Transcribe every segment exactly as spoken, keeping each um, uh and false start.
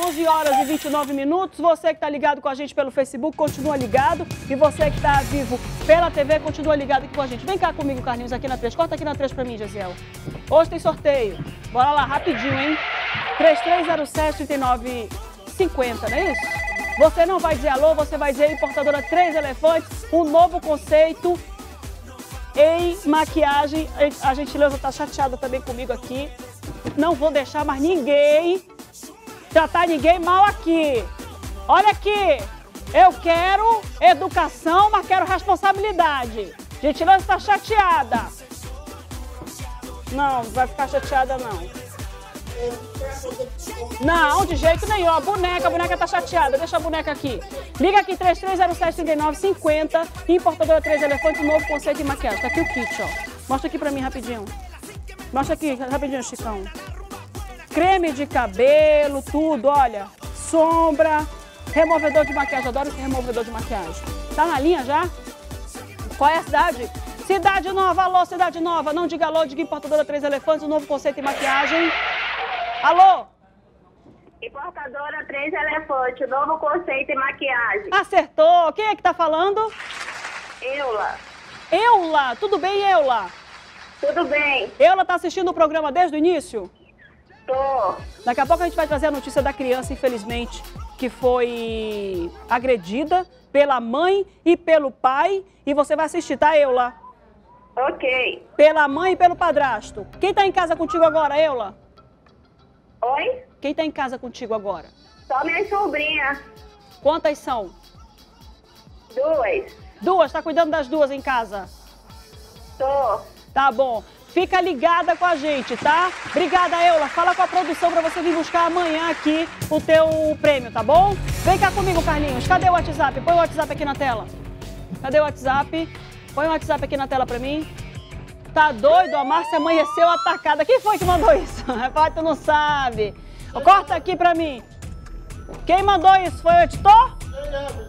onze horas e vinte e nove minutos. Você que está ligado com a gente pelo Facebook, continua ligado. E você que está vivo pela T V, continua ligado aqui com a gente. Vem cá comigo, Carlinhos, aqui na três. Corta aqui na três para mim, Gesiel. Hoje tem sorteio. Bora lá, rapidinho, hein? três três zero sete, trinta e nove cinquenta, não é isso? Você não vai dizer alô, você vai dizer Importadora três Elefantes, um novo conceito em maquiagem. A gentileza tá chateada também comigo aqui. Não vou deixar mais ninguém tratar ninguém mal aqui. Olha aqui, eu quero educação, mas quero responsabilidade. Gentileza está chateada. Não, não vai ficar chateada não. Não, de jeito nenhum. A boneca, a boneca tá chateada. Deixa a boneca aqui. Liga aqui, três três zero sete, trinta e nove cinquenta. Importadora três Elefantes, novo conceito de maquiagem. Tá aqui o kit, ó. Mostra aqui pra mim rapidinho. Mostra aqui rapidinho, Chicão. Creme de cabelo, tudo, olha. Sombra, removedor de maquiagem. Adoro esse removedor de maquiagem. Tá na linha já? Qual é a cidade? Cidade Nova, alô, Cidade Nova. Não diga alô, diga Importadora três Elefantes, um novo conceito em maquiagem. Alô? Importadora três Elefantes, novo conceito em maquiagem. Acertou. Quem é que tá falando? Eula. Eula. Tudo bem, Eula? Tudo bem. Eula tá assistindo o programa desde o início? Tô. Daqui a pouco a gente vai trazer a notícia da criança, infelizmente, que foi agredida pela mãe e pelo pai. E você vai assistir, tá, Eula? Ok. Pela mãe e pelo padrasto. Quem tá em casa contigo agora, Eula? Oi? Quem tá em casa contigo agora? Só minha sobrinha. Quantas são? Duas. Duas? Tá cuidando das duas em casa? Tô. Tá bom. Fica ligada com a gente, tá? Obrigada, Eula. Fala com a produção pra você vir buscar amanhã aqui o teu prêmio, tá bom? Vem cá comigo, Carlinhos. Cadê o WhatsApp? Põe o WhatsApp aqui na tela. Cadê o WhatsApp? Põe o WhatsApp aqui na tela pra mim. Tá doido? A Márcia amanheceu atacada. Quem foi que mandou isso? Rapaz, tu não sabe. Corta aqui pra mim. Quem mandou isso? Foi o editor?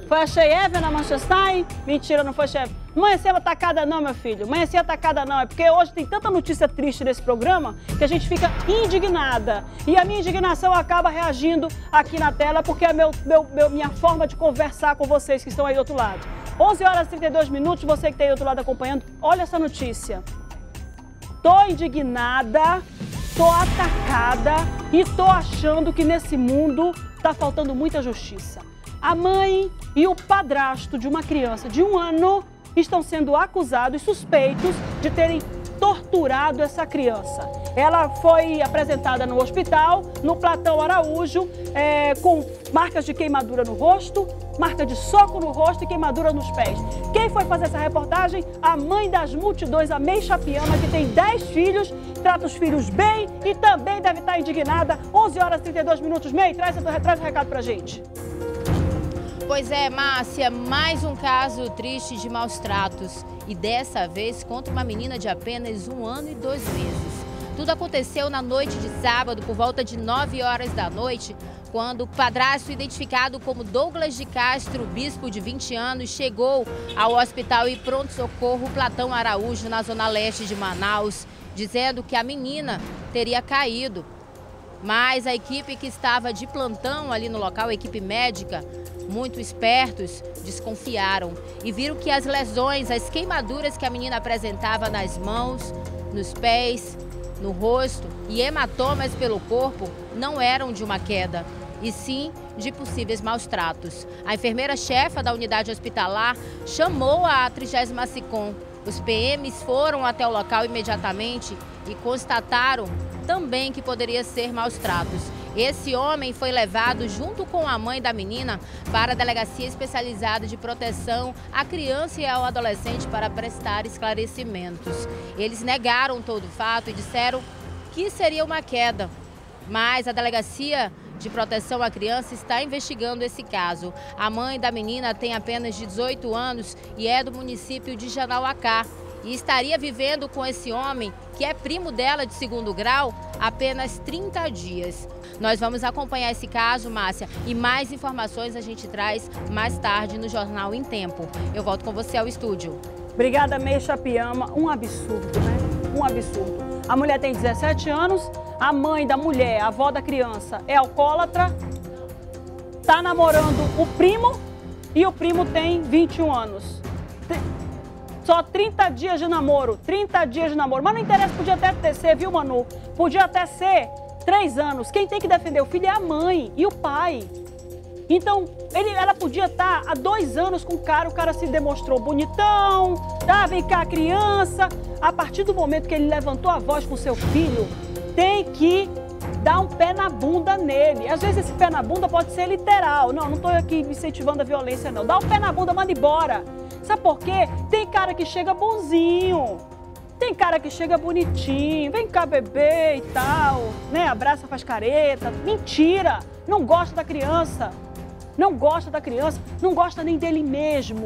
Foi a Sheeve na Manchester? Mentira, não foi a Sheeve. Amanheceu atacada não, meu filho. Amanheceu atacada não. É porque hoje tem tanta notícia triste nesse programa que a gente fica indignada. E a minha indignação acaba reagindo aqui na tela porque é meu, meu, meu, minha forma de conversar com vocês que estão aí do outro lado. onze horas e trinta e dois minutos, você que está aí do outro lado acompanhando, olha essa notícia. Tô indignada, tô atacada e tô achando que nesse mundo tá faltando muita justiça. A mãe e o padrasto de uma criança de um ano estão sendo acusados, suspeitos de terem torturado essa criança. Ela foi apresentada no hospital, no Platão Araújo, é, com marcas de queimadura no rosto, marca de soco no rosto e queimadura nos pés. Quem foi fazer essa reportagem? A mãe das multidões, a Meire Chapiama, que tem dez filhos, trata os filhos bem e também deve estar indignada. onze horas e trinta e dois minutos, Meire, traz, traz o recado pra gente. Pois é, Márcia, mais um caso triste de maus tratos e dessa vez contra uma menina de apenas um ano e dois meses. Tudo aconteceu na noite de sábado, por volta de nove horas da noite, quando o padrasto, identificado como Douglas de Castro, bispo de vinte anos, chegou ao hospital e pronto-socorro Platão Araújo, na zona leste de Manaus, dizendo que a menina teria caído. Mas a equipe que estava de plantão ali no local, a equipe médica, muito espertos, desconfiaram e viram que as lesões, as queimaduras que a menina apresentava nas mãos, nos pés, no rosto e hematomas pelo corpo não eram de uma queda, e sim de possíveis maus tratos. A enfermeira-chefa da unidade hospitalar chamou a trigésima SICOM. Os P Ms foram até o local imediatamente e constataram também que poderia ser maus tratos. Esse homem foi levado junto com a mãe da menina para a Delegacia Especializada de Proteção à Criança e ao Adolescente para prestar esclarecimentos. Eles negaram todo o fato e disseram que seria uma queda, mas a Delegacia de Proteção à Criança está investigando esse caso. A mãe da menina tem apenas dezoito anos e é do município de Janauacá. E estaria vivendo com esse homem, que é primo dela de segundo grau, apenas trinta dias. Nós vamos acompanhar esse caso, Márcia, e mais informações a gente traz mais tarde no Jornal em Tempo. Eu volto com você ao estúdio. Obrigada, Meire Chapiama. Um absurdo, né? Um absurdo. A mulher tem dezessete anos, a mãe da mulher, a avó da criança, é alcoólatra, está namorando o primo e o primo tem vinte e um anos. Só trinta dias de namoro, trinta dias de namoro. Mas não interessa, podia até ser, viu, Manu? Podia até ser três anos. Quem tem que defender o filho é a mãe e o pai. Então, ele, ela podia estar há dois anos com o cara, o cara se demonstrou bonitão, tá? Vem cá a criança. A partir do momento que ele levantou a voz com seu filho, tem que dar um pé na bunda nele. Às vezes esse pé na bunda pode ser literal. Não, não estou aqui incentivando a violência, não. Dá um pé na bunda, manda embora. Sabe por quê? Tem cara que chega bonzinho, tem cara que chega bonitinho, vem cá bebê e tal, né? Abraça, faz careta, mentira, não gosta da criança, não gosta da criança, não gosta nem dele mesmo,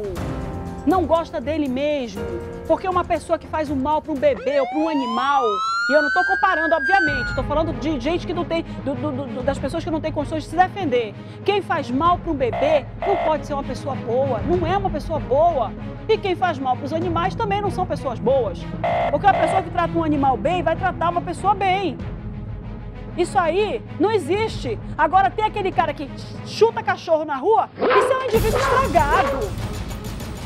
não gosta dele mesmo, porque uma pessoa que faz o mal para um bebê ou para um animal, e eu não estou comparando, obviamente, estou falando de gente que não tem, do, do, do, das pessoas que não têm condições de se defender. Quem faz mal para um bebê não pode ser uma pessoa boa, não é uma pessoa boa. E quem faz mal para os animais também não são pessoas boas. Porque uma pessoa que trata um animal bem vai tratar uma pessoa bem. Isso aí não existe. Agora tem aquele cara que chuta cachorro na rua, isso é um indivíduo estragado.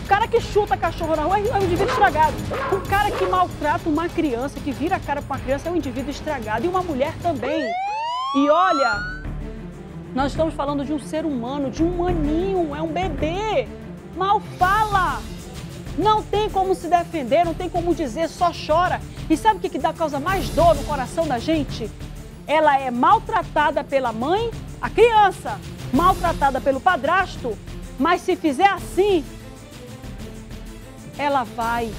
O cara que chuta cachorro na rua é um indivíduo estragado. O cara que maltrata uma criança, que vira a cara para uma criança, é um indivíduo estragado. E uma mulher também. E olha, nós estamos falando de um ser humano, de um maninho, é um bebê. Mal fala. Não tem como se defender, não tem como dizer, só chora. E sabe o que, que dá causa mais dor no coração da gente? Ela é maltratada pela mãe, a criança, maltratada pelo padrasto, mas se fizer assim... ela vai.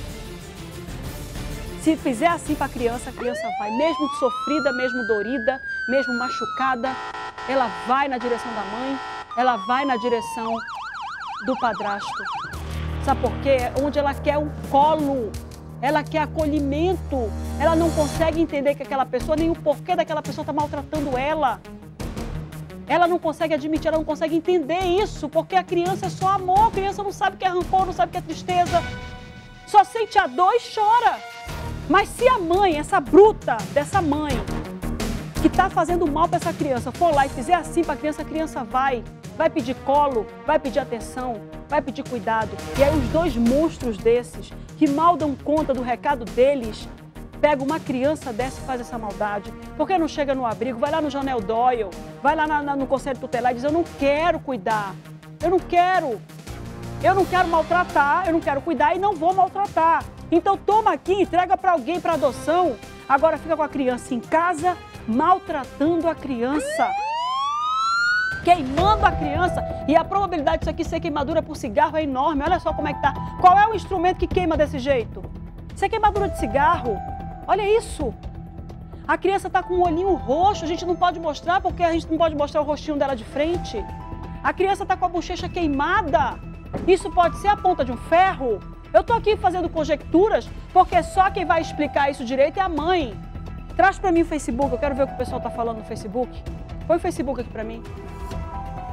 Se fizer assim para a criança, a criança vai. Mesmo sofrida, mesmo dorida, mesmo machucada, ela vai na direção da mãe, ela vai na direção do padrasto. Sabe por quê? Onde ela quer um colo, ela quer acolhimento, ela não consegue entender que aquela pessoa, nem o porquê daquela pessoa está maltratando ela. Ela não consegue admitir, ela não consegue entender isso, porque a criança é só amor, a criança não sabe o que é rancor, não sabe o que é tristeza. Só sente a dor e chora. Mas se a mãe, essa bruta dessa mãe, que está fazendo mal para essa criança, for lá e fizer assim para a criança, a criança vai. Vai pedir colo, vai pedir atenção, vai pedir cuidado. E aí os dois monstros desses, que mal dão conta do recado deles, pega uma criança dessa e faz essa maldade. Por que não chega no abrigo? Vai lá no Janel Doyle, vai lá na, na, no conselho tutelar e diz, eu não quero cuidar, eu não quero, eu não quero maltratar, eu não quero cuidar e não vou maltratar. Então toma aqui, entrega para alguém para adoção. Agora fica com a criança em casa, maltratando a criança, queimando a criança. E a probabilidade disso aqui ser queimadura por cigarro é enorme. Olha só como é que tá. Qual é o instrumento que queima desse jeito? Isso é queimadura de cigarro. Olha isso, a criança está com um olhinho roxo, a gente não pode mostrar porque a gente não pode mostrar o rostinho dela de frente. A criança está com a bochecha queimada, isso pode ser a ponta de um ferro. Eu estou aqui fazendo conjecturas porque só quem vai explicar isso direito é a mãe. Traz para mim o Facebook, eu quero ver o que o pessoal está falando no Facebook. Põe o Facebook aqui para mim.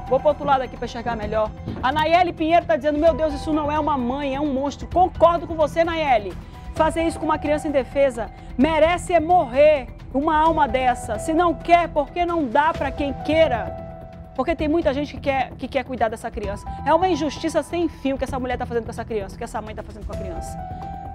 Vou para o outro lado aqui para enxergar melhor. A Nayeli Pinheiro está dizendo, meu Deus, isso não é uma mãe, é um monstro. Concordo com você, Nayeli. Fazer isso com uma criança indefesa merece é morrer uma alma dessa. Se não quer, porque não dá para quem queira. Porque tem muita gente que quer, que quer cuidar dessa criança. É uma injustiça sem fim o que essa mulher está fazendo com essa criança, o que essa mãe está fazendo com a criança.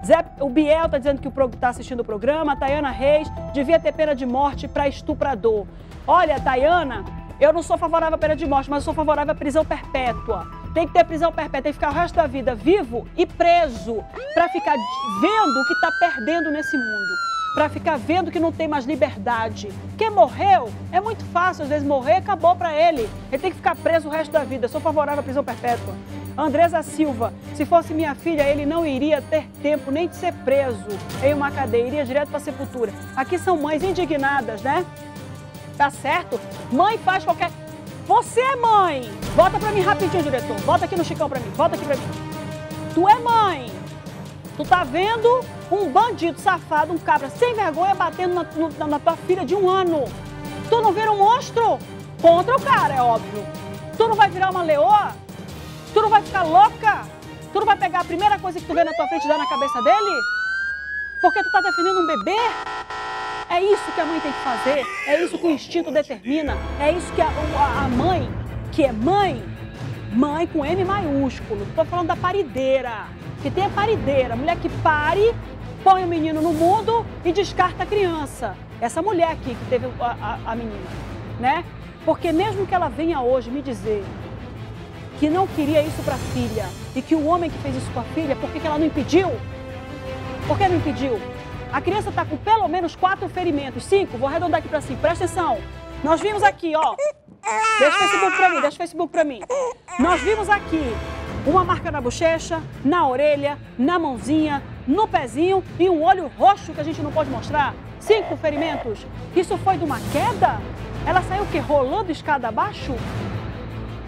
Zé, o Biel está dizendo que está assistindo o programa. A Tayana Reis devia ter pena de morte para estuprador. Olha, Tayana, eu não sou favorável à pena de morte, mas eu sou favorável à prisão perpétua. Tem que ter prisão perpétua, tem que ficar o resto da vida vivo e preso para ficar vendo o que está perdendo nesse mundo, para ficar vendo que não tem mais liberdade. Quem morreu, é muito fácil, às vezes morrer, acabou para ele. Ele tem que ficar preso o resto da vida. Sou favorável à prisão perpétua. Andresa Silva, se fosse minha filha, ele não iria ter tempo nem de ser preso em uma cadeia, iria direto para a sepultura. Aqui são mães indignadas, né? Tá certo? Mãe faz qualquer... Você é mãe! Bota pra mim rapidinho, diretor. Bota aqui no Chicão pra mim. Bota aqui pra mim. Tu é mãe. Tu tá vendo um bandido safado, um cabra sem vergonha, batendo na, na, na tua filha de um ano. Tu não vira um monstro? Contra o cara, é óbvio. Tu não vai virar uma leoa? Tu não vai ficar louca? Tu não vai pegar a primeira coisa que tu vê na tua frente e dar na cabeça dele? Porque tu tá defendendo um bebê? É isso que a mãe tem que fazer, é isso que o instinto determina, é isso que a, a, a mãe que é mãe, mãe com M maiúsculo. Não estou falando da parideira, que tem a parideira, a mulher que pare, põe o menino no mundo e descarta a criança. Essa mulher aqui que teve a, a, a menina, né? Porque mesmo que ela venha hoje me dizer que não queria isso para a filha e que o homem que fez isso com a filha, por que que ela não impediu? Por que não impediu? A criança está com pelo menos quatro ferimentos, cinco, vou arredondar aqui para cinco, presta atenção. Nós vimos aqui, ó, deixa o Facebook para mim, deixa o Facebook para mim. Nós vimos aqui uma marca na bochecha, na orelha, na mãozinha, no pezinho e um olho roxo que a gente não pode mostrar. Cinco ferimentos. Isso foi de uma queda? Ela saiu o quê? Rolando escada abaixo?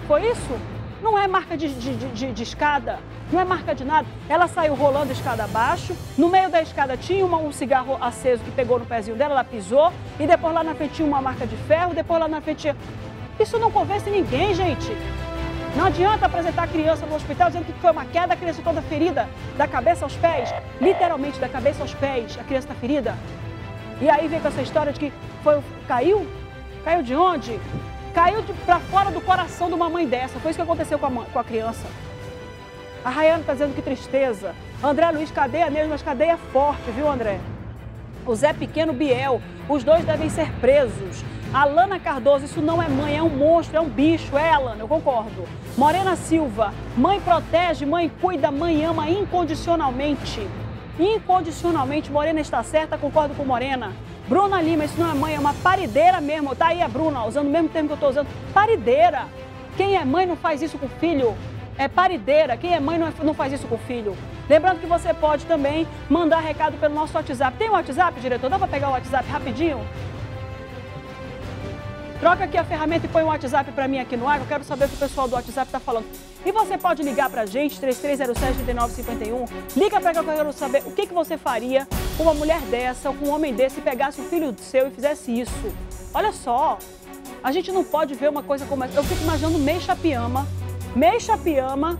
Foi isso? Não é marca de, de, de, de escada, não é marca de nada. Ela saiu rolando escada abaixo, no meio da escada tinha uma, um cigarro aceso que pegou no pezinho dela, ela pisou, e depois lá na frente tinha uma marca de ferro, depois lá na frente tinha... Isso não convence ninguém, gente. Não adianta apresentar a criança no hospital dizendo que foi uma queda, a criança toda ferida, da cabeça aos pés, literalmente da cabeça aos pés, a criança está ferida. E aí vem com essa história de que foi, caiu? Caiu de onde? Caiu de, pra fora do coração de uma mãe dessa. Foi isso que aconteceu com a, com a criança. A Rayane tá dizendo que tristeza. André Luiz, cadeia mesmo, mas cadeia forte, viu, André? O Zé Pequeno Biel, os dois devem ser presos. Alana Cardoso, isso não é mãe, é um monstro, é um bicho. É, Alana, eu concordo. Morena Silva, mãe protege, mãe cuida, mãe ama incondicionalmente. Incondicionalmente, Morena está certa, concordo com Morena. Bruna Lima, isso não é mãe, é uma parideira mesmo. Tá aí a Bruna, usando o mesmo termo que eu estou usando. Parideira. Quem é mãe não faz isso com o filho. É parideira. Quem é mãe não, é, não faz isso com o filho. Lembrando que você pode também mandar recado pelo nosso WhatsApp. Tem um WhatsApp, diretor? Dá para pegar o WhatsApp rapidinho? Troca aqui a ferramenta e põe o WhatsApp para mim aqui no ar. Eu quero saber o que o pessoal do WhatsApp está falando. E você pode ligar para a gente, três três zero sete, três nove cinco um. Liga para que eu quero saber o que, que você faria com uma mulher dessa, ou com um homem desse, e pegasse o filho seu e fizesse isso. Olha só, a gente não pode ver uma coisa como essa. Eu fico imaginando Meire Chapiama, Meire Chapiama,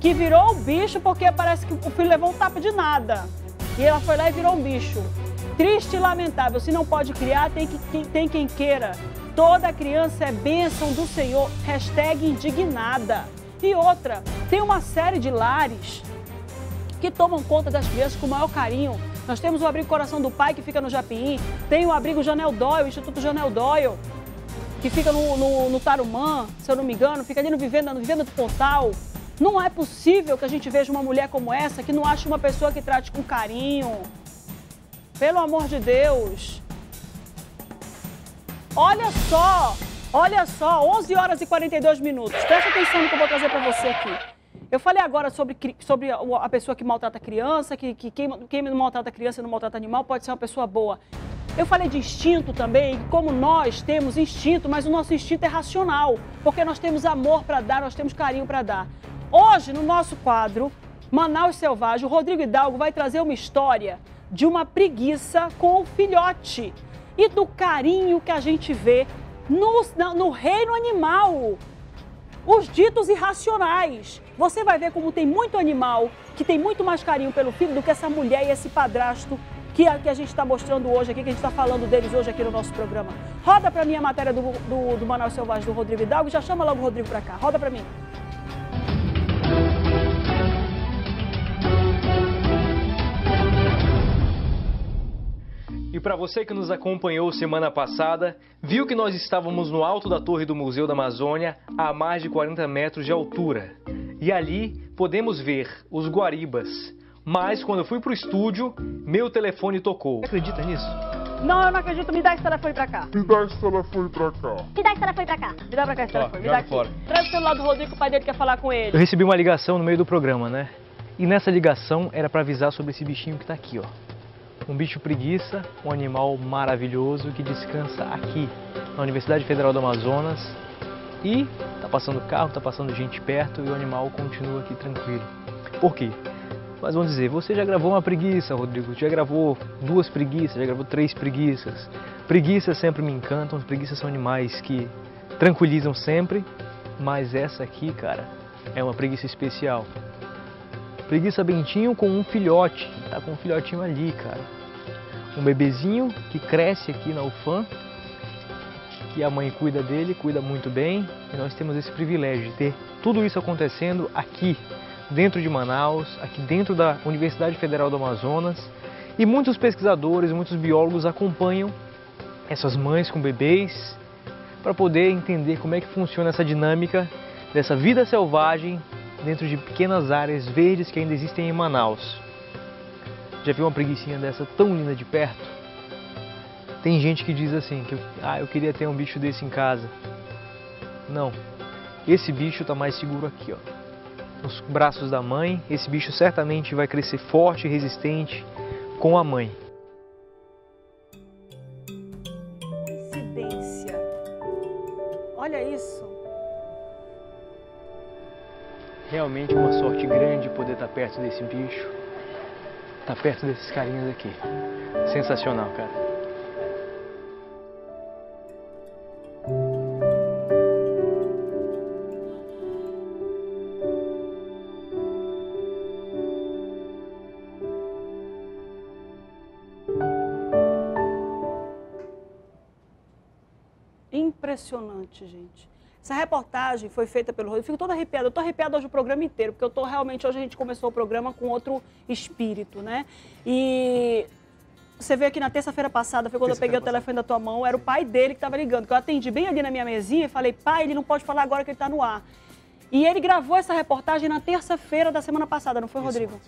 que virou um bicho porque parece que o filho levou um tapa de nada. E ela foi lá e virou um bicho. Triste e lamentável. Se não pode criar, tem, que, tem quem queira. Toda criança é bênção do Senhor, hashtag indignada. E outra, tem uma série de lares que tomam conta das crianças com o maior carinho. Nós temos o Abrigo Coração do Pai, que fica no Japim, tem o Abrigo Janel Doyle, o Instituto Janel Doyle, que fica no, no, no Tarumã, se eu não me engano, fica ali no Vivenda, no Vivenda do Pontal. Não é possível que a gente veja uma mulher como essa que não ache uma pessoa que trate com carinho. Pelo amor de Deus. Olha só, olha só, onze horas e quarenta e dois minutos. Presta atenção no que eu vou trazer para você aqui. Eu falei agora sobre, sobre a pessoa que maltrata a criança, que, que quem, quem não maltrata a criança e não maltrata animal pode ser uma pessoa boa. Eu falei de instinto também, como nós temos instinto, mas o nosso instinto é racional, porque nós temos amor para dar, nós temos carinho para dar. Hoje, no nosso quadro, Manaus Selvagem, o Rodrigo Hidalgo vai trazer uma história de uma preguiça com o filhote. E do carinho que a gente vê no, no reino animal, os ditos irracionais. Você vai ver como tem muito animal que tem muito mais carinho pelo filho do que essa mulher e esse padrasto que a, que a gente está mostrando hoje aqui, que a gente está falando deles hoje aqui no nosso programa. Roda para mim a matéria do, do, do Manaus Selvagem do Rodrigo Hidalgo, já chama logo o Rodrigo para cá, roda para mim. E para você que nos acompanhou semana passada, viu que nós estávamos no alto da torre do Museu da Amazônia, a mais de quarenta metros de altura. E ali podemos ver os guaribas. Mas quando eu fui para o estúdio, meu telefone tocou. Você acredita nisso? Não, eu não acredito. Me dá esse telefone para cá. Me dá esse telefone para cá. Me dá esse telefone para cá. Me dá para cá esse telefone. Me dá aqui. Traz o celular do Rodrigo, o pai dele quer falar com ele. Eu recebi uma ligação no meio do programa, né? E nessa ligação era para avisar sobre esse bichinho que está aqui, ó. Um bicho preguiça, um animal maravilhoso que descansa aqui, na Universidade Federal do Amazonas. E tá passando carro, tá passando gente perto e o animal continua aqui tranquilo. Por quê? Mas vão dizer, você já gravou uma preguiça, Rodrigo, já gravou duas preguiças, já gravou três preguiças. Preguiças sempre me encantam, as preguiças são animais que tranquilizam sempre, mas essa aqui, cara, é uma preguiça especial. Preguiça Bentinho com um filhote, tá com um filhotinho ali, cara. Um bebezinho que cresce aqui na U F A M que a mãe cuida dele, cuida muito bem, e nós temos esse privilégio de ter tudo isso acontecendo aqui, dentro de Manaus, aqui dentro da Universidade Federal do Amazonas, e muitos pesquisadores, muitos biólogos acompanham essas mães com bebês para poder entender como é que funciona essa dinâmica dessa vida selvagem dentro de pequenas áreas verdes que ainda existem em Manaus. Já viu uma preguicinha dessa tão linda de perto? Tem gente que diz assim, que ah, eu queria ter um bicho desse em casa. Não, esse bicho está mais seguro aqui, ó, nos braços da mãe. Esse bicho certamente vai crescer forte e resistente com a mãe. Coincidência. Olha isso. Realmente uma sorte grande poder estar perto desse bicho, estar perto desses carinhas aqui. Sensacional, cara. Impressionante, gente. Essa reportagem foi feita pelo Rodrigo. Eu fico toda arrepiada. Eu tô arrepiada hoje o programa inteiro, porque eu tô realmente... Hoje a gente começou o programa com outro espírito, né? E você veio aqui na terça-feira passada, foi quando eu peguei o telefone da tua mão, era o pai dele que tava ligando, que eu atendi bem ali na minha mesinha e falei, pai, ele não pode falar agora que ele tá no ar. E ele gravou essa reportagem na terça-feira da semana passada, não foi, Rodrigo?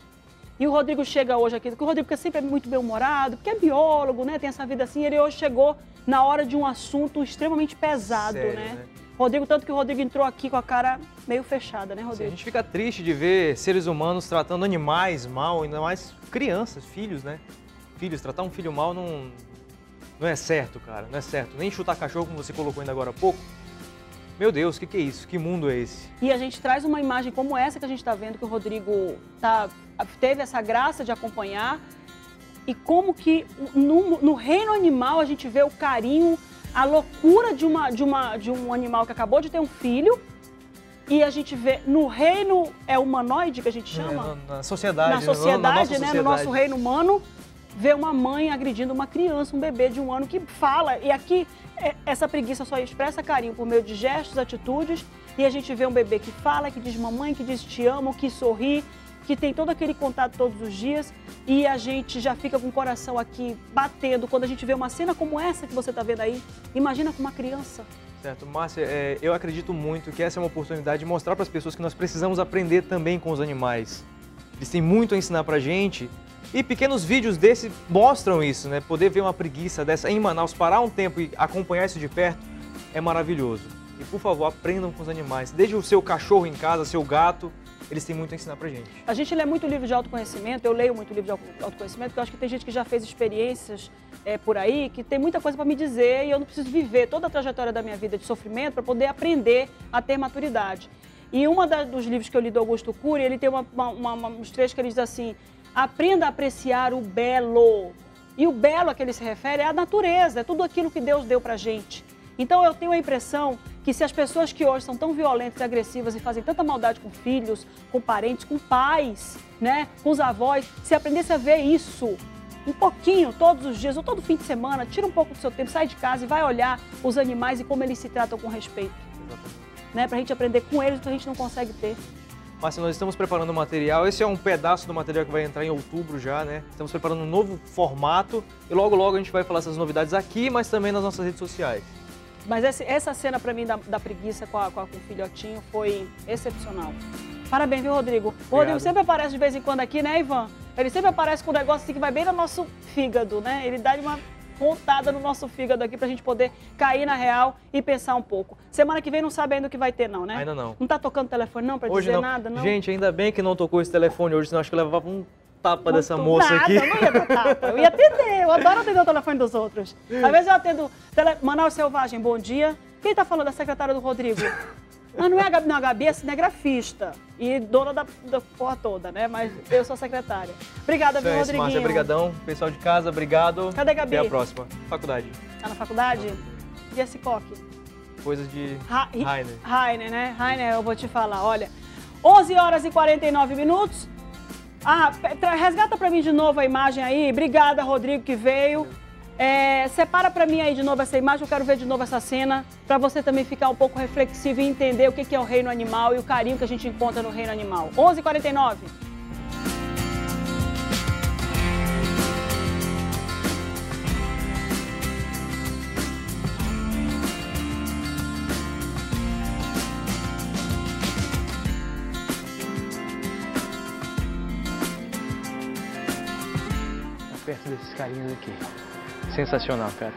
E o Rodrigo chega hoje aqui, porque o Rodrigo sempre é muito bem-humorado, porque é biólogo, né? Tem essa vida assim, ele hoje chegou na hora de um assunto extremamente pesado, sério, né? né? Rodrigo, tanto que o Rodrigo entrou aqui com a cara meio fechada, né, Rodrigo? Sim, a gente fica triste de ver seres humanos tratando animais mal, ainda mais crianças, filhos, né? Filhos, tratar um filho mal não, não é certo, cara, não é certo. Nem chutar cachorro, como você colocou ainda agora há pouco. Meu Deus, o que, que é isso? Que mundo é esse? E a gente traz uma imagem como essa que a gente está vendo, que o Rodrigo tá, teve essa graça de acompanhar. E como que no, no reino animal a gente vê o carinho, a loucura de, uma, de, uma, de um animal que acabou de ter um filho. E a gente vê no reino é humanoide, que a gente chama? É, na, na sociedade. Na sociedade, na, na nossa sociedade, né? No nosso reino humano. Ver uma mãe agredindo uma criança, um bebê de um ano que fala. E aqui, essa preguiça só expressa carinho por meio de gestos, atitudes. E a gente vê um bebê que fala, que diz mamãe, que diz te amo, que sorri, que tem todo aquele contato todos os dias. E a gente já fica com o coração aqui batendo quando a gente vê uma cena como essa que você está vendo aí. Imagina com uma criança. Certo, Márcia, é, eu acredito muito que essa é uma oportunidade de mostrar para as pessoas que nós precisamos aprender também com os animais. Eles têm muito a ensinar para a gente. E pequenos vídeos desses mostram isso, né? Poder ver uma preguiça dessa em Manaus, parar um tempo e acompanhar isso de perto é maravilhoso. E, por favor, aprendam com os animais. Desde o seu cachorro em casa, seu gato, eles têm muito a ensinar pra gente. A gente lê muito livro de autoconhecimento, eu leio muito livro de autoconhecimento, porque eu acho que tem gente que já fez experiências é, por aí, que tem muita coisa pra me dizer e eu não preciso viver toda a trajetória da minha vida de sofrimento para poder aprender a ter maturidade. E um dos livros que eu li do Augusto Cury, ele tem uma, uma, uma, uns trechos que ele diz assim... Aprenda a apreciar o belo. E o belo a que ele se refere é a natureza, é tudo aquilo que Deus deu pra gente. Então eu tenho a impressão que se as pessoas que hoje são tão violentas e agressivas e fazem tanta maldade com filhos, com parentes, com pais, né, com os avós, se aprendesse a ver isso um pouquinho, todos os dias ou todo fim de semana, tira um pouco do seu tempo, sai de casa e vai olhar os animais e como eles se tratam com respeito. Né, pra gente aprender com eles o que a gente não consegue ter. Mas nós estamos preparando o material, esse é um pedaço do material que vai entrar em outubro já, né? Estamos preparando um novo formato e logo, logo a gente vai falar essas novidades aqui, mas também nas nossas redes sociais. Mas essa cena pra mim da, da preguiça com, a, com, a, com o filhotinho foi excepcional. Parabéns, viu, Rodrigo? Obrigado. O Rodrigo sempre aparece de vez em quando aqui, né, Ivan? Ele sempre aparece com um negócio assim que vai bem no nosso fígado, né? Ele dá uma pontada no nosso fígado aqui pra gente poder cair na real e pensar um pouco. Semana que vem não sabe ainda o que vai ter não, né? Ainda não. Não tá tocando telefone não pra hoje dizer não. nada não? Gente, ainda bem que não tocou esse telefone hoje, senão acho que eu levava um tapa Muito dessa moça nada, aqui. Não ia ter tapa, eu ia atender, eu adoro atender o telefone dos outros. Às vezes eu atendo tele... Manaus Selvagem, bom dia. Quem tá falando? A secretária do Rodrigo. Mas não é a Gabi, não, a Gabi é cinegrafista e dona da, da porra toda, né? Mas eu sou a secretária. Obrigada, viu, Rodriguinho? Márcia, brigadão. Pessoal de casa, obrigado. Cadê a Gabi? Até a próxima. Faculdade. Tá na faculdade? E esse coque? Coisa de ha Rainer. Rainer, né? Rainer, eu vou te falar, olha. onze horas e quarenta e nove minutos. Ah, resgata pra mim de novo a imagem aí. Obrigada, Rodrigo, que veio. É, separa para mim aí de novo essa imagem, eu quero ver de novo essa cena, para você também ficar um pouco reflexivo e entender o que, que é o reino animal e o carinho que a gente encontra no reino animal. onze e quarenta e nove. Tá perto desses carinhas aqui. Sensacional, cara.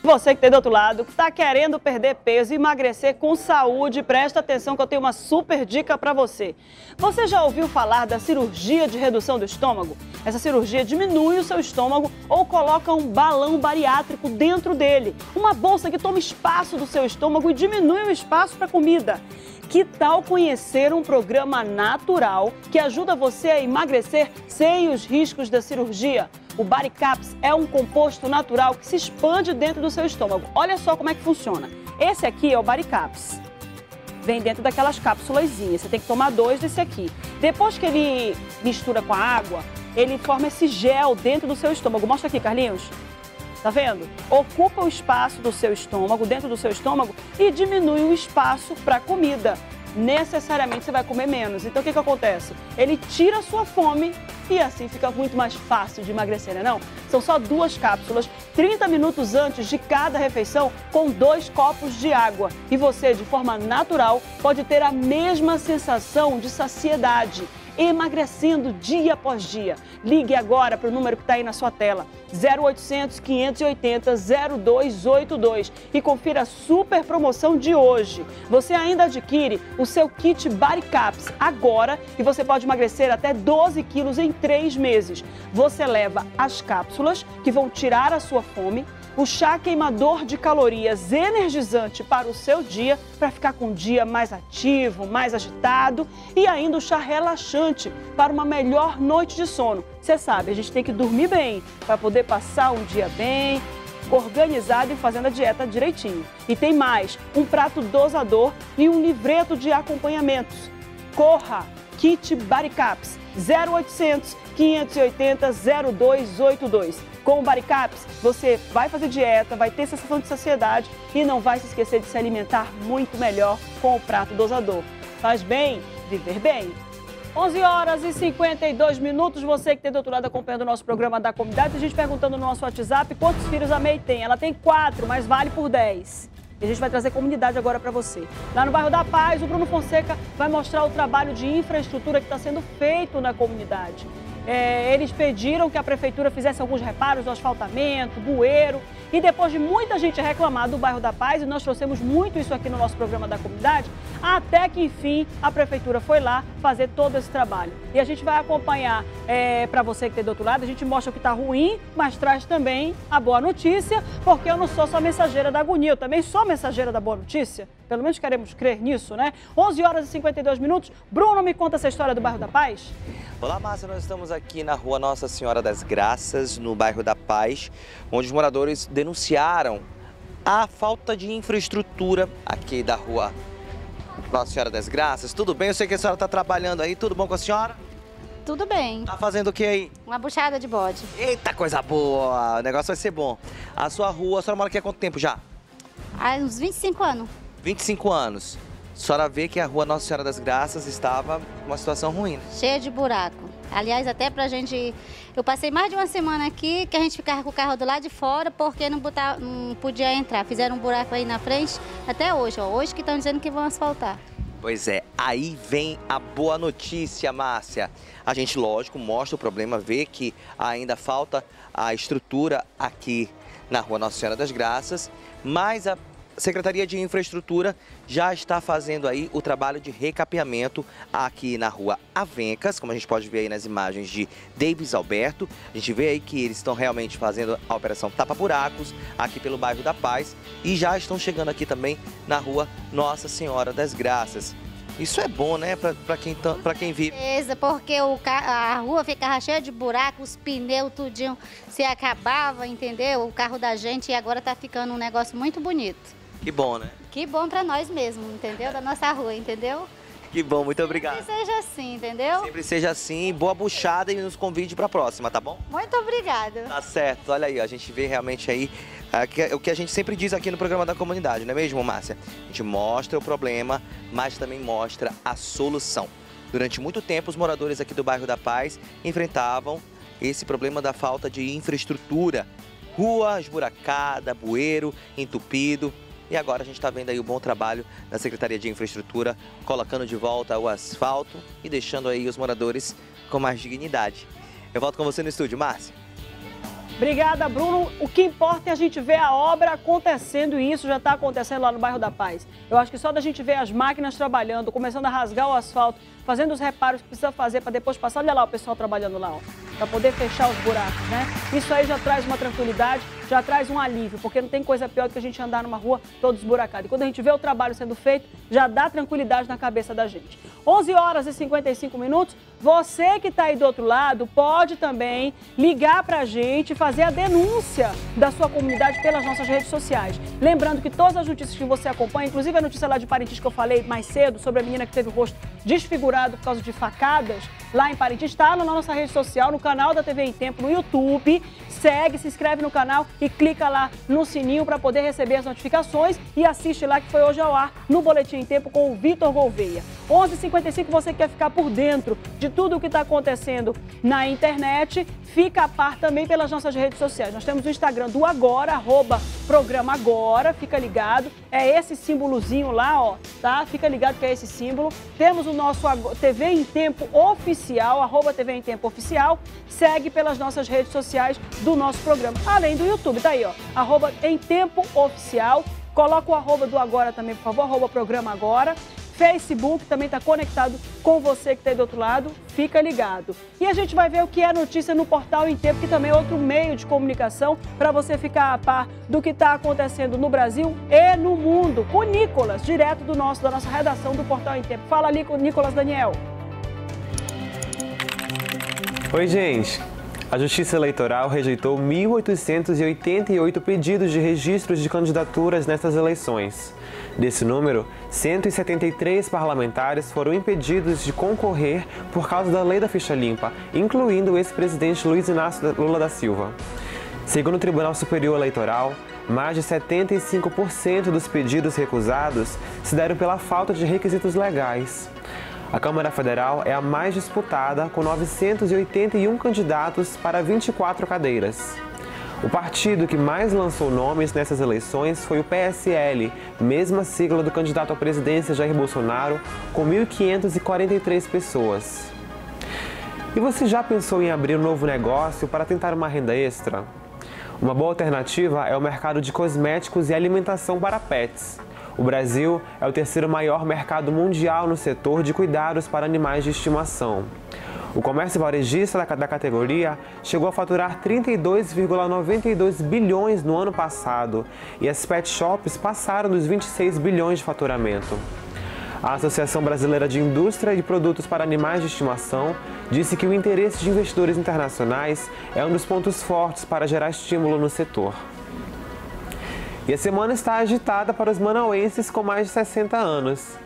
Você que tem do outro lado, que está querendo perder peso e emagrecer com saúde, presta atenção que eu tenho uma super dica para você. Você já ouviu falar da cirurgia de redução do estômago? Essa cirurgia diminui o seu estômago ou coloca um balão bariátrico dentro dele. Uma bolsa que toma espaço do seu estômago e diminui o espaço para comida. Que tal conhecer um programa natural que ajuda você a emagrecer sem os riscos da cirurgia? O Baricaps é um composto natural que se expande dentro do seu estômago. Olha só como é que funciona. Esse aqui é o Baricaps. Vem dentro daquelas cápsulazinhas. Você tem que tomar dois desse aqui. Depois que ele mistura com a água, ele forma esse gel dentro do seu estômago. Mostra aqui, Carlinhos. Tá vendo? Ocupa o espaço do seu estômago, dentro do seu estômago, e diminui o espaço para a comida. Necessariamente você vai comer menos. Então o que que acontece? Ele tira a sua fome e assim fica muito mais fácil de emagrecer, né não? São só duas cápsulas, trinta minutos antes de cada refeição, com dois copos de água. E você, de forma natural, pode ter a mesma sensação de saciedade, emagrecendo dia após dia. Ligue agora para o número que está aí na sua tela, zero oitocentos, quinhentos e oitenta, zero dois oito dois, e confira a super promoção de hoje. Você ainda adquire o seu kit Baricaps agora e você pode emagrecer até doze quilos em três meses. Você leva as cápsulas que vão tirar a sua fome, o chá queimador de calorias energizante para o seu dia, para ficar com um dia mais ativo, mais agitado, e ainda o chá relaxante para uma melhor noite de sono. Você sabe, a gente tem que dormir bem para poder passar um dia bem, organizado e fazendo a dieta direitinho. E tem mais, um prato dosador e um livreto de acompanhamentos. Corra! Kit Baricaps, zero oitocentos, quinhentos e oitenta, zero dois oito dois. Com o Baricaps, você vai fazer dieta, vai ter sensação de saciedade e não vai se esquecer de se alimentar muito melhor com o prato dosador. Faz bem, viver bem. onze horas e cinquenta e dois minutos, você que tem do outro lado acompanhando o nosso programa da comunidade, tem gente perguntando no nosso WhatsApp quantos filhos a Meire tem. Ela tem quatro, mas vale por dez. E a gente vai trazer comunidade agora para você. Lá no Bairro da Paz, o Bruno Fonseca vai mostrar o trabalho de infraestrutura que está sendo feito na comunidade. É, eles pediram que a prefeitura fizesse alguns reparos no asfaltamento, bueiro. E depois de muita gente reclamar do Bairro da Paz, e nós trouxemos muito isso aqui no nosso programa da comunidade, até que, enfim, a prefeitura foi lá fazer todo esse trabalho. E a gente vai acompanhar, é, para você que tem do outro lado, a gente mostra o que está ruim, mas traz também a boa notícia, porque eu não sou só mensageira da agonia, eu também sou mensageira da boa notícia. Pelo menos queremos crer nisso, né? onze horas e cinquenta e dois minutos. Bruno, me conta essa história do Bairro da Paz. Olá, Márcia. Nós estamos aqui na Rua Nossa Senhora das Graças, no Bairro da Paz, onde os moradores denunciaram a falta de infraestrutura aqui da Rua Nossa Senhora das Graças. Tudo bem? Eu sei que a senhora está trabalhando aí. Tudo bom com a senhora? Tudo bem. Tá fazendo o que aí? Uma buchada de bode. Eita, coisa boa! O negócio vai ser bom. A sua rua, a senhora mora aqui há quanto tempo já? Há uns vinte e cinco anos. vinte e cinco anos. A senhora vê que a Rua Nossa Senhora das Graças estava numa situação ruim. Cheia de buraco. Aliás, até pra gente... Eu passei mais de uma semana aqui, que a gente ficava com o carro do lado de fora, porque não, botar... não podia entrar. Fizeram um buraco aí na frente, até hoje, ó. Hoje que estão dizendo que vão asfaltar. Pois é, aí vem a boa notícia, Márcia. A gente, lógico, mostra o problema, vê que ainda falta a estrutura aqui na Rua Nossa Senhora das Graças, mas a Secretaria de Infraestrutura já está fazendo aí o trabalho de recapeamento aqui na Rua Avencas, como a gente pode ver aí nas imagens de Davis Alberto. A gente vê aí que eles estão realmente fazendo a operação tapa-buracos aqui pelo Bairro da Paz e já estão chegando aqui também na Rua Nossa Senhora das Graças. Isso é bom, né, para quem, quem vive. Beleza, porque o, a rua ficava cheia de buracos, os pneus tudinho se acabava, entendeu? O carro da gente, e agora tá ficando um negócio muito bonito. Que bom, né? Que bom pra nós mesmo, entendeu? Da nossa rua, entendeu? Que bom, muito obrigado. Sempre seja assim, entendeu? Sempre seja assim. Boa buchada e nos convide para a próxima, tá bom? Muito obrigado. Tá certo. Olha aí, ó, a gente vê realmente aí o que a gente sempre diz aqui no programa da comunidade, não é mesmo, Márcia? A gente mostra o problema, mas também mostra a solução. Durante muito tempo, os moradores aqui do bairro da Paz enfrentavam esse problema da falta de infraestrutura. Rua esburacada, bueiro, entupido. E agora a gente está vendo aí o bom trabalho da Secretaria de Infraestrutura, colocando de volta o asfalto e deixando aí os moradores com mais dignidade. Eu volto com você no estúdio, Márcia. Obrigada, Bruno. O que importa é a gente ver a obra acontecendo, e isso já está acontecendo lá no bairro da Paz. Eu acho que só da gente ver as máquinas trabalhando, começando a rasgar o asfalto, fazendo os reparos que precisa fazer para depois passar. Olha lá o pessoal trabalhando lá, para poder fechar os buracos, né? Isso aí já traz uma tranquilidade, já traz um alívio, porque não tem coisa pior do que a gente andar numa rua toda esburacada. E quando a gente vê o trabalho sendo feito, já dá tranquilidade na cabeça da gente. onze horas e cinquenta e cinco minutos. Você que está aí do outro lado pode também ligar para a gente e fazer a denúncia da sua comunidade pelas nossas redes sociais. Lembrando que todas as notícias que você acompanha, inclusive a notícia lá de Parintins que eu falei mais cedo, sobre a menina que teve o rosto desfigurado por causa de facadas, lá em Parintins, está na nossa rede social, no canal da T V em Tempo, no YouTube. Segue, se inscreve no canal e clica lá no sininho para poder receber as notificações e assiste lá, que foi hoje ao ar no Boletim em Tempo com o Vitor Gouveia. onze e cinquenta e cinco, você quer ficar por dentro de tudo o que está acontecendo na internet, fica a par também pelas nossas redes sociais. Nós temos o Instagram do Agora, arroba Programa Agora, fica ligado. É esse símbolozinho lá, ó, tá? Fica ligado que é esse símbolo. Temos o nosso T V em Tempo Oficial, arroba T V em Tempo Oficial. Segue pelas nossas redes sociais do nosso programa. Além do YouTube, tá aí, ó, arroba em Tempo Oficial. Coloca o arroba do Agora também, por favor, arroba Programa Agora. Facebook também está conectado com você que está aí do outro lado, fica ligado. E a gente vai ver o que é notícia no Portal em Tempo, que também é outro meio de comunicação para você ficar a par do que está acontecendo no Brasil e no mundo. Com o Nicolas, direto do nosso, da nossa redação do Portal em Tempo. Fala ali com o Nicolas Daniel. Oi, gente. A Justiça Eleitoral rejeitou mil oitocentos e oitenta e oito pedidos de registros de candidaturas nessas eleições. Desse número, cento e setenta e três parlamentares foram impedidos de concorrer por causa da Lei da Ficha Limpa, incluindo o ex-presidente Luiz Inácio Lula da Silva. Segundo o Tribunal Superior Eleitoral, mais de setenta e cinco por cento dos pedidos recusados se deram pela falta de requisitos legais. A Câmara Federal é a mais disputada, com novecentos e oitenta e um candidatos para vinte e quatro cadeiras. O partido que mais lançou nomes nessas eleições foi o P S L, mesma sigla do candidato à presidência Jair Bolsonaro, com mil quinhentas e quarenta e três pessoas. E você já pensou em abrir um novo negócio para tentar uma renda extra? Uma boa alternativa é o mercado de cosméticos e alimentação para pets. O Brasil é o terceiro maior mercado mundial no setor de cuidados para animais de estimação. O comércio varejista da categoria chegou a faturar trinta e dois vírgula noventa e dois bilhões no ano passado e as pet shops passaram dos vinte e seis bilhões de faturamento. A Associação Brasileira de Indústria e Produtos para Animais de Estimação disse que o interesse de investidores internacionais é um dos pontos fortes para gerar estímulo no setor. E a semana está agitada para os manauenses com mais de sessenta anos.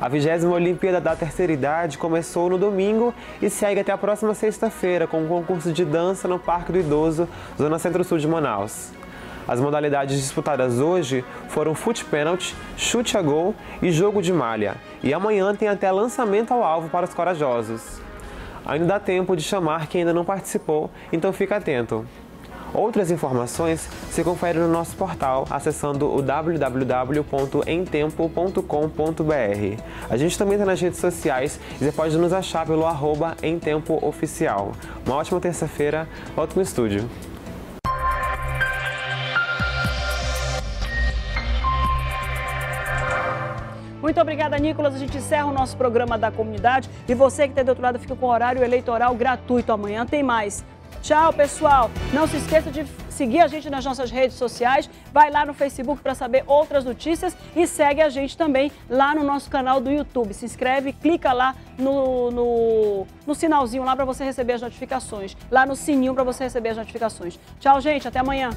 A vigésima Olimpíada da Terceira Idade começou no domingo e segue até a próxima sexta-feira com um concurso de dança no Parque do Idoso, zona centro-sul de Manaus. As modalidades disputadas hoje foram fute-pênalti, chute a gol e jogo de malha. E amanhã tem até lançamento ao alvo para os corajosos. Ainda dá tempo de chamar quem ainda não participou, então fica atento. Outras informações se confere no nosso portal, acessando o w w w ponto em tempo ponto com ponto b r. A gente também está nas redes sociais e você pode nos achar pelo arroba em tempo oficial. Uma ótima terça-feira, volto no estúdio. Muito obrigada, Nicolas. A gente encerra o nosso programa da comunidade e você que está do outro lado fica com o horário eleitoral gratuito. Amanhã tem mais. Tchau, pessoal. Não se esqueça de seguir a gente nas nossas redes sociais. Vai lá no Facebook para saber outras notícias e segue a gente também lá no nosso canal do YouTube. Se inscreve, clica lá no, no, no sinalzinho lá para você receber as notificações. Lá no sininho para você receber as notificações. Tchau, gente. Até amanhã.